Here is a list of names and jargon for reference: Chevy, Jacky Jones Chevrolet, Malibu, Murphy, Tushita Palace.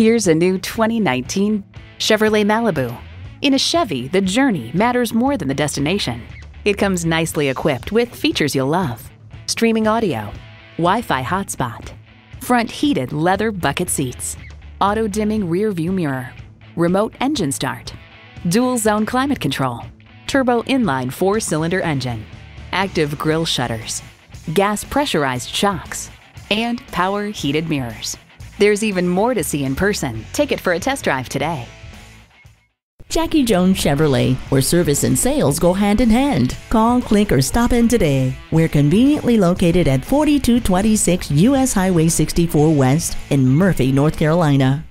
Here's a new 2019 Chevrolet Malibu. In a Chevy, the journey matters more than the destination. It comes nicely equipped with features you'll love: streaming audio, Wi-Fi hotspot, front heated leather bucket seats, auto dimming rear view mirror, remote engine start, dual zone climate control, turbo inline 4-cylinder engine, active grille shutters, gas pressurized shocks, and power heated mirrors. There's even more to see in person. Take it for a test drive today. Jacky Jones Chevrolet, where service and sales go hand in hand. Call, click, or stop in today. We're conveniently located at 4226 U.S. Highway 64 West in Murphy, North Carolina.